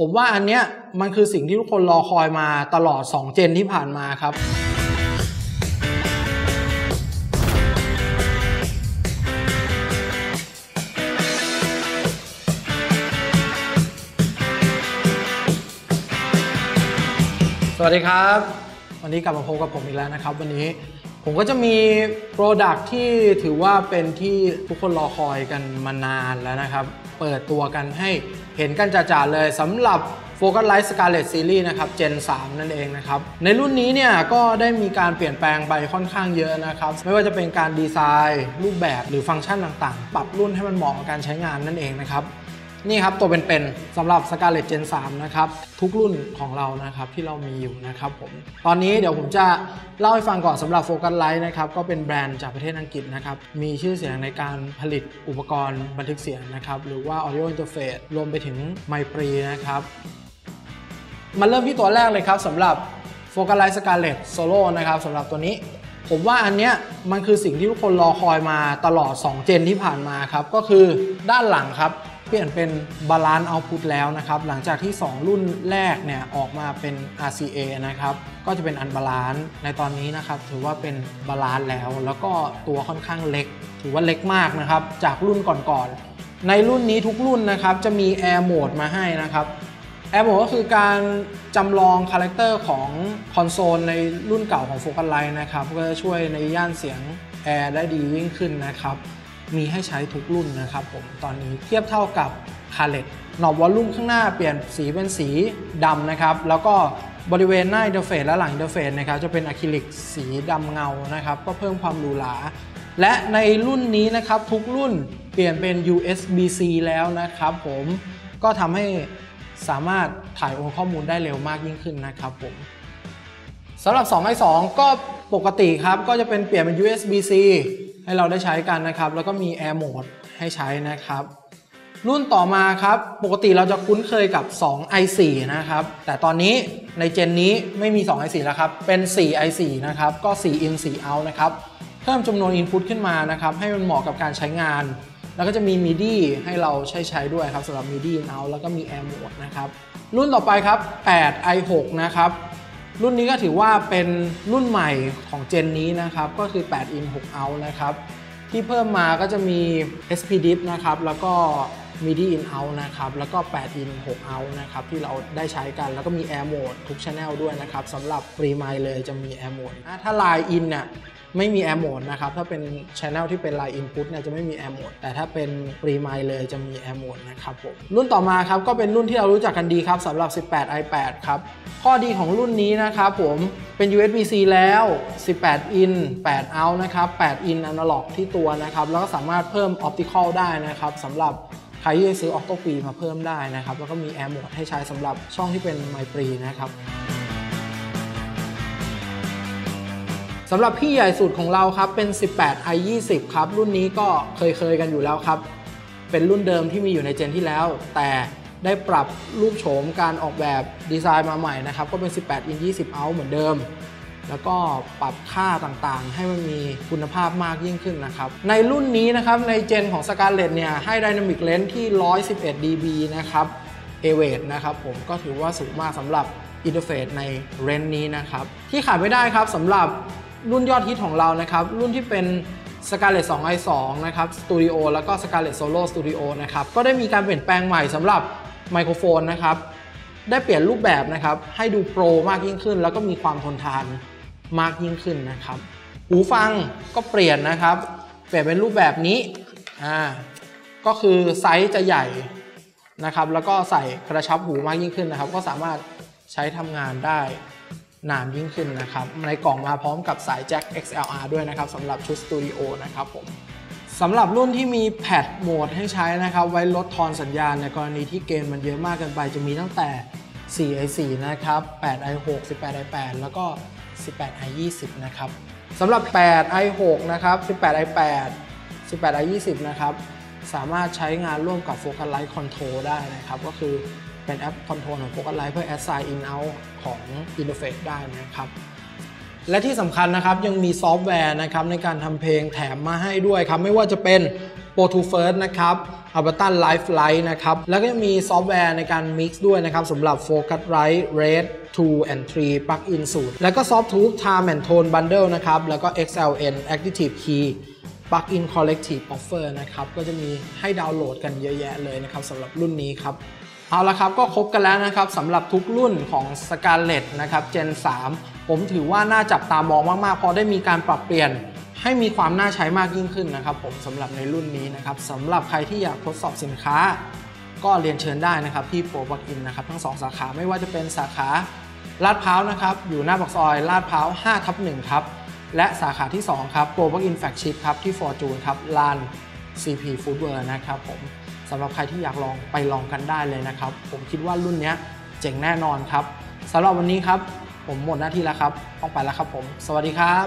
ผมว่าอันเนี้ยมันคือสิ่งที่ทุกคนรอคอยมาตลอด2เจนที่ผ่านมาครับสวัสดีครับวันนี้กลับมาพบกับผมอีกแล้วนะครับวันนี้ผมก็จะมีโปรดักที่ถือว่าเป็นที่ทุกคนรอคอยกันมานานแล้วนะครับเปิดตัวกันให้เห็นกันจ่าๆเลยสำหรับ Focusrite Scarlett Series นะครับ Gen 3 นั่นเองนะครับในรุ่นนี้เนี่ยก็ได้มีการเปลี่ยนแปลงไปค่อนข้างเยอะนะครับไม่ว่าจะเป็นการดีไซน์รูปแบบหรือฟังก์ชันต่างๆปรับรุ่นให้มันเหมาะกับการใช้งานนั่นเองนะครับนี่ครับตัวเป็นๆสำหรับ Scarlett Gen 3 นะครับทุกรุ่นของเรานะครับที่เรามีอยู่นะครับผมตอนนี้เดี๋ยวผมจะเล่าให้ฟังก่อนสำหรับ Focusrite นะครับก็เป็นแบรนด์จากประเทศอังกฤษนะครับมีชื่อเสียงในการผลิตอุปกรณ์บันทึกเสียงนะครับหรือว่า Audio Interface รวมไปถึงไมค์ปรีนะครับมาเริ่มที่ตัวแรกเลยครับสำหรับ Focusrite Scarlett Solo นะครับสำหรับตัวนี้ผมว่าอันเนี้ยมันคือสิ่งที่ทุกคนรอคอยมาตลอด2เจนที่ผ่านมาครับก็คือด้านหลังครับเปลี่ยนเป็น Balance Output แล้วนะครับหลังจากที่2รุ่นแรกเนี่ยออกมาเป็น RCA นะครับก็จะเป็น Unbalance ในตอนนี้นะครับถือว่าเป็น Balance แล้วก็ตัวค่อนข้างเล็กถือว่าเล็กมากนะครับจากรุ่นก่อนๆในรุ่นนี้ทุกรุ่นนะครับจะมี Air Mode มาให้นะครับแอปก็คือการจำลองคาแรคเตอร์ของคอนโซลในรุ่นเก่าของ Focusrite นะครับก็จะช่วยในย่านเสียงแอร์ได้ดียิ่งขึ้นนะครับมีให้ใช้ทุกรุ่นนะครับผมตอนนี้เทียบเท่ากับ Scarlett หนอบวอลลุ่มข้างหน้าเปลี่ยนสีเป็นสีดำนะครับแล้วก็บริเวณหน้าอินเทอร์เฟซและหลังอินเทอร์เฟซนะครับจะเป็นอะคริลิกสีดำเงานะครับก็เพิ่มความหรูหราและในรุ่นนี้นะครับทุกรุ่นเปลี่ยนเป็น USB-C แล้วนะครับผมก็ทำให้สามารถถ่ายโอนข้อมูลได้เร็วมากยิ่งขึ้นนะครับผมสำหรับ 2i2 ก็ปกติครับก็จะเป็นเปลี่ยนเป็น USB-C ให้เราได้ใช้กันนะครับแล้วก็มี Air Mode ให้ใช้นะครับรุ่นต่อมาครับปกติเราจะคุ้นเคยกับ 2i4 นะครับแต่ตอนนี้ในเจนนี้ไม่มี 2i4 แล้วครับเป็น 4i4 นะครับก็ 4 in 4 out นะครับเพิ่มจำนวน Input ขึ้นมานะครับให้มันเหมาะกับการใช้งานแล้วก็จะมี MIDI ให้เราใช้ด้วยครับสำหรับ MIDI in out แล้วก็มี Air Mode นะครับรุ่นต่อไปครับ 8i6 นะครับรุ่นนี้ก็ถือว่าเป็นรุ่นใหม่ของเจนนี้นะครับก็คือ 8 in 6 out นะครับที่เพิ่มมาก็จะมี SPDIF นะครับแล้วก็ MIDI in out นะครับแล้วก็8 in 6 out นะครับที่เราได้ใช้กันแล้วก็มี Air Mode ทุก Channel ด้วยนะครับสำหรับปรีไมค์เลยจะมี Air Mode ถ้า Line in เนี่ยไม่มี Air Mode นะครับถ้าเป็น Channel ที่เป็น Line Input เนี่ยจะไม่มี Air Mode แต่ถ้าเป็นปรีไมค์เลยจะมี Air Mode นะครับผมรุ่นต่อมาครับก็เป็นรุ่นที่เรารู้จักกันดีครับสำหรับ 18i8 ครับข้อดีของรุ่นนี้นะครับผมเป็น USB-C แล้ว 18 in 8 out นะครับ8 in Analog ที่ตัวนะครับแล้วก็สามารถเพิ่ม Optical ได้นะครับสำหรับใครที่ซื้อ Octopre มาเพิ่มได้นะครับแล้วก็มี Air Mode ให้ใช้สำหรับช่องที่เป็น Mic Pre นะครับสำหรับพี่ใหญ่สุดของเราครับเป็น 18i20 ครับรุ่นนี้ก็เคยกันอยู่แล้วครับเป็นรุ่นเดิมที่มีอยู่ในเจนที่แล้วแต่ได้ปรับรูปโฉมการออกแบบดีไซน์มาใหม่นะครับก็เป็น 18 in 20 out เหมือนเดิมแล้วก็ปรับค่าต่างๆให้มันมีคุณภาพมากยิ่งขึ้นนะครับในรุ่นนี้นะครับในเจนของ Scarlett เนี่ยให้ Dynamic Range ที่ 111 dB นะครับ Average นะครับผมก็ถือว่าสูงมากสำหรับอินเทอร์เฟซในเรนจ์นี้นะครับที่ขาดไม่ได้ครับสำหรับรุ่นยอดฮิตของเรานะครับรุ่นที่เป็น Scarlett 2i2 นะครับ Studio แล้วก็ Scarlett Solo Studio นะครับก็ได้มีการเปลี่ยนแปลงใหม่สำหรับไมโครโฟนนะครับได้เปลี่ยนรูปแบบนะครับให้ดูโปรมากยิ่งขึ้นแล้วก็มีความทนทานมากยิ่งขึ้นนะครับหูฟังก็เปลี่ยนนะครับเปลี่ยนเป็นรูปแบบนี้ก็คือไซส์จะใหญ่นะครับแล้วก็ใส่กระชับหูมากยิ่งขึ้นนะครับก็สามารถใช้ทำงานได้นานยิ่งขึ้นนะครับในกล่องมาพร้อมกับสายแจ็ค XLR ด้วยนะครับสำหรับชุดสตูดิโอนะครับผมสำหรับรุ่นที่มีแพดโหมดให้ใช้นะครับไว้ลดทอนสัญญาณในกรณีที่เกณฑ์มันเยอะมากเกินไปจะมีตั้งแต่ 4i4 นะครับ 8i6 18i8 แล้วก็ 18i20 นะครับสำหรับ 8i6 นะครับ 18i8 18i20 นะครับสามารถใช้งานร่วมกับ Focusrite Control ได้นะครับก็คือเป็นแอปคอนโทรลของ Focusrite เพื่อ assign in out ของ interface ได้นะครับและที่สำคัญนะครับยังมีซอฟต์แวร์นะครับในการทำเพลงแถมมาให้ด้วยครับไม่ว่าจะเป็น Pro Tools นะครับ Apollo Life Light นะครับแล้วก็มีซอฟต์แวร์ในการ mix ด้วยนะครับสำหรับ Focusrite Red 2 and 3 Plug-in สูตรแล้วก็ Softube Time and Tone Bundle นะครับแล้วก็ XLN Addictive Key Plug-in Collective Offer นะครับก็จะมีให้ดาวน์โหลดกันเยอะแยะเลยนะครับสำหรับรุ่นนี้ครับเอาละครับก็ครบกันแล้วนะครับสำหรับทุกรุ่นของ Scarlett นะครับ Gen 3 ผมถือว่าน่าจับตามองมากๆพอได้มีการปรับเปลี่ยนให้มีความน่าใช้มากยิ่งขึ้นนะครับผมสำหรับในรุ่นนี้นะครับสำหรับใครที่อยากทดสอบสินค้าก็เรียนเชิญได้นะครับที่โปรบักอินนะครับทั้ง2สาขาไม่ว่าจะเป็นสาขาลาดพร้าวนะครับอยู่หน้าปากซอยลาดพร้าว 5/1 ครับและสาขาที่2ครับโปรบักอินแฟคชิพครับที่ฟอร์จูนครับลาน CP Foodwear นะครับผมสำหรับใครที่อยากลองไปลองกันได้เลยนะครับผมคิดว่ารุ่นนี้เจ๋งแน่นอนครับสำหรับวันนี้ครับผมหมดหน้าที่แล้วครับต้องไปแล้วครับผมสวัสดีครับ